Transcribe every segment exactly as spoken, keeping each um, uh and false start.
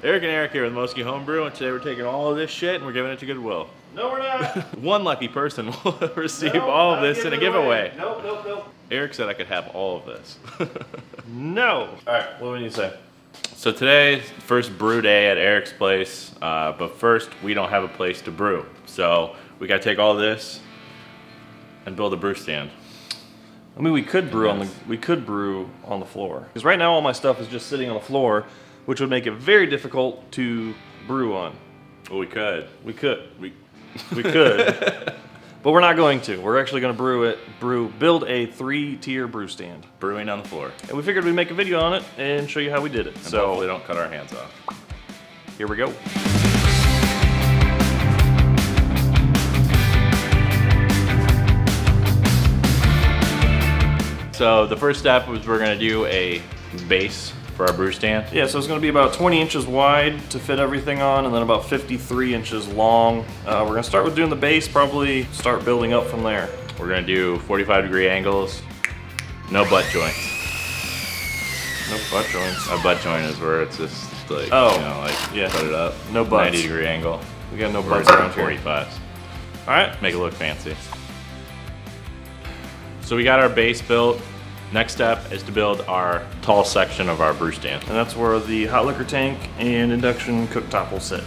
Eric and Eric here with Moski Homebrew, and today we're taking all of this shit and we're giving it to Goodwill. No, we're not. One lucky person will receive nope, all of this in a giveaway. Away. Nope, nope, nope. Eric said I could have all of this. No. All right, what do we need to say? So today, first brew day at Eric's place, uh, but first we don't have a place to brew. So we gotta take all this and build a brew stand. I mean, we could brew yes. on the we could brew on the floor. Because right now all my stuff is just sitting on the floor, which would make it very difficult to brew on. Well, we could. We could. We, we could. But we're not going to. We're actually going to brew it, brew, build a three-tier brew stand. Brewing on the floor. And we figured we'd make a video on it and show you how we did it. And so hopefully don't cut our hands off. Here we go. So the first step was we're going to do a base for our brew stand. Yeah, so it's going to be about twenty inches wide to fit everything on, and then about fifty-three inches long. Uh, we're going to start with doing the base, probably start building up from there. We're going to do forty-five degree angles, no butt joints. No butt joints? A butt joint is where it's just like, oh, you know, like yeah. put it up. No butts. ninety degree angle. We got no butts around here. forty-fives. All right. Make it look fancy. So we got our base built. Next step is to build our tall section of our brew stand. And that's where the hot liquor tank and induction cooktop will sit.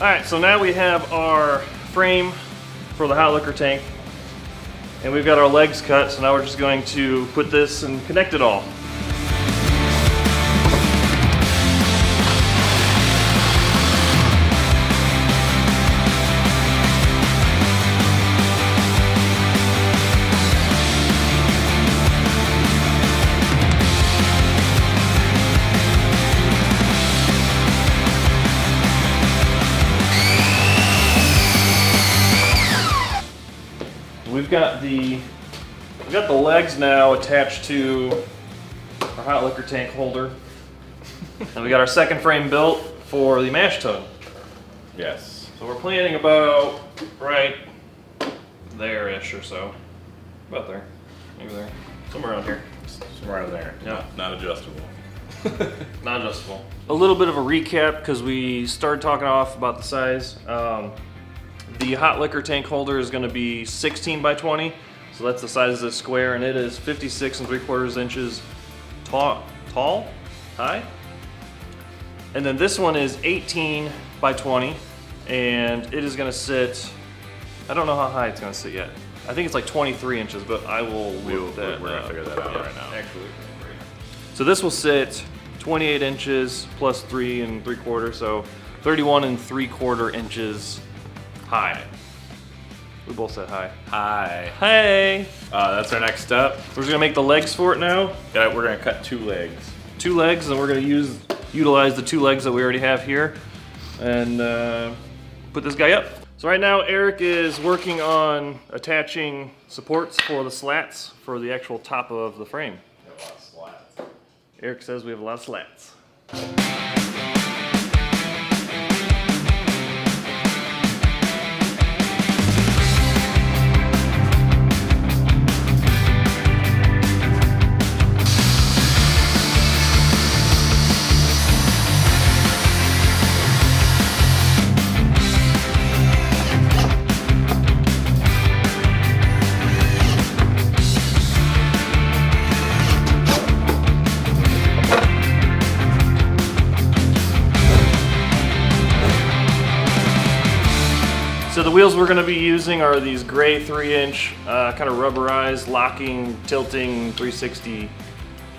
All right, so now we have our frame for the hot liquor tank, and we've got our legs cut, so now we're just going to put this and connect it all. We've got the we've got the legs now attached to our hot liquor tank holder, and we got our second frame built for the mash tun. Yes. So we're planning about right there-ish or so, about there, maybe there, somewhere around here, somewhere around there. Yeah. Not adjustable. Not adjustable. A little bit of a recap because we started talking off about the size. Um, The hot liquor tank holder is going to be sixteen by twenty, so that's the size of this square, and it is fifty-six and three quarters inches tall, tall, high. And then this one is eighteen by twenty, and it is going to sit. I don't know how high it's going to sit yet. I think it's like twenty-three inches, but I will look that. We're going to figure that out yeah, right now. Actually, so this will sit twenty-eight inches plus three and three quarter, so thirty-one and three quarter inches. High. We both said hi. Hi. Hey. Uh, that's our next step. We're just gonna make the legs for it now. Yeah, we're gonna cut two legs. Two legs, and we're gonna use utilize the two legs that we already have here, and uh, put this guy up. So right now, Eric is working on attaching supports for the slats for the actual top of the frame. We have a lot of slats. Eric says we have a lot of slats. So the wheels we're going to be using are these gray three inch, uh, kind of rubberized, locking, tilting, three sixty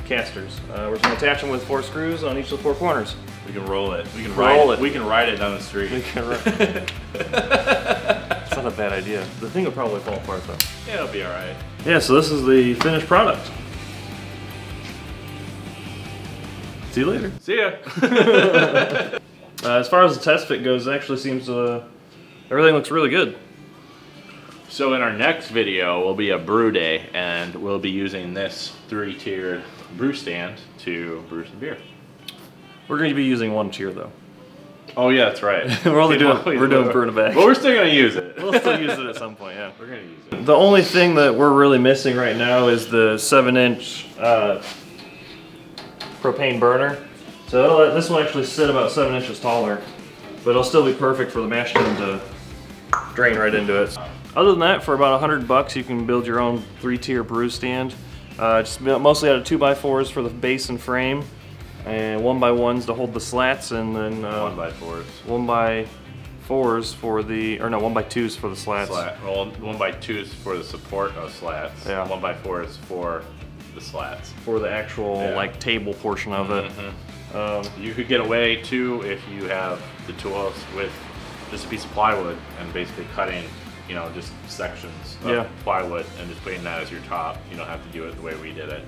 casters. Uh, we're just going to attach them with four screws on each of the four corners. We can roll it. We can roll it. it. We can ride it down the street. We can ride it. It's not a bad idea. The thing will probably fall apart though. Yeah, it'll be all right. Yeah, so this is the finished product. See you later. See ya. uh, as far as the test fit goes, it actually seems to... Uh, everything looks really good. So in our next video will be a brew day, and we'll be using this three-tiered brew stand to brew some beer. We're going to be using one tier though. Oh yeah, that's right. we're only doing we're doing brew in a bag. But we're still going to use it. We'll still use it at some point. Yeah, we're going to use it. The only thing that we're really missing right now is the seven-inch uh, propane burner. So it'll let, this will actually sit about seven inches taller, but it'll still be perfect for the mash tun to drain right into it. Other than that, for about a hundred bucks, you can build your own three-tier brew stand. Uh, just mostly out of two by fours for the base and frame, and one by ones to hold the slats, and then uh, one by fours. One by fours for the, or no, one by twos for the slats. Slat. Well, one by twos for the support of slats. Yeah. One by fours for the slats. For the actual yeah. like table portion of it. Mm-hmm. um, you could get away too if you have the tools with just a piece of plywood and basically cutting, you know, just sections of yeah. plywood and just putting that as your top. You don't have to do it the way we did it.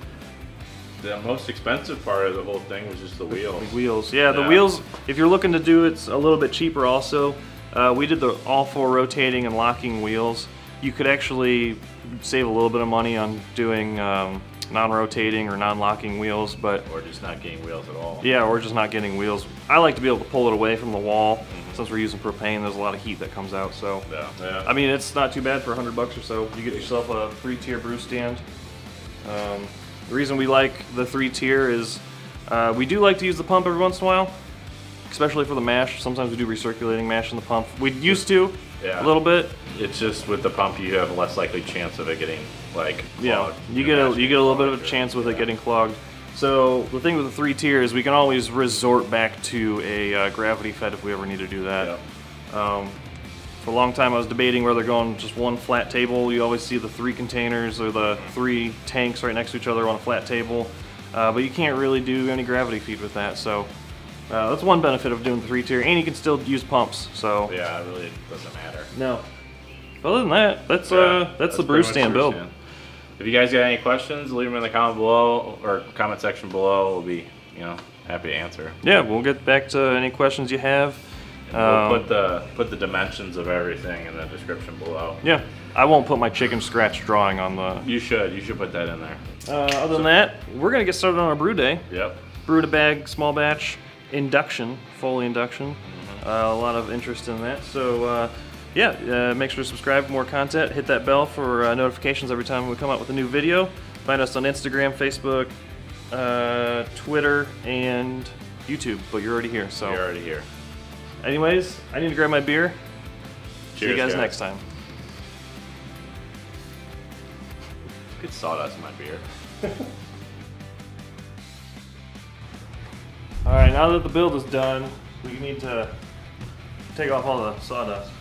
The most expensive part of the whole thing was just the wheels. The wheels, yeah, the yeah. wheels, if you're looking to do it's a little bit cheaper also. Uh, we did the all four rotating and locking wheels. You could actually save a little bit of money on doing um, non-rotating or non-locking wheels, but... Or just not getting wheels at all. Yeah, or just not getting wheels. I like to be able to pull it away from the wall. Mm-hmm. Since we're using propane, there's a lot of heat that comes out, so... Yeah, yeah. I mean, it's not too bad for a hundred bucks or so. You get yourself a three-tier brew stand. Um, The reason we like the three-tier is uh, we do like to use the pump every once in a while, especially for the mash. Sometimes we do recirculating mash in the pump. We used to, yeah. a little bit. It's just with the pump you have a less likely chance of it getting like clogged. Yeah, you get a, you get a little bit of a chance with it yeah. getting clogged. So the thing with the three-tier is we can always resort back to a uh, gravity fed if we ever need to do that. Yeah. Um, for a long time I was debating whether going just one flat table. You always see the three containers or the three tanks right next to each other on a flat table, uh, but you can't really do any gravity feed with that, so uh, that's one benefit of doing the three tier, and you can still use pumps, so yeah, it really doesn't matter. No, but other than that, that's yeah, uh that's, that's the brew stand build. Stand. If you guys got any questions, leave them in the comment below or comment section below. We'll be, you know, happy to answer. Yeah, we'll get back to any questions you have. And we'll put the put the dimensions of everything in the description below. Yeah, I won't put my chicken scratch drawing on the. You should. You should put that in there. Uh, other than that, we're gonna get started on our brew day. Yep. Brew to bag, small batch, induction, Foley induction. Mm-hmm. uh, a lot of interest in that. So uh, yeah, uh, make sure to subscribe for more content. Hit that bell for uh, notifications every time we come out with a new video. Find us on Instagram, Facebook, uh, Twitter, and YouTube. But you're already here, so. You're already here. Anyways, I need to grab my beer. Cheers, see you guys, guys next time. Good sawdust in my beer. All right, now that the build is done, we need to take off all the sawdust.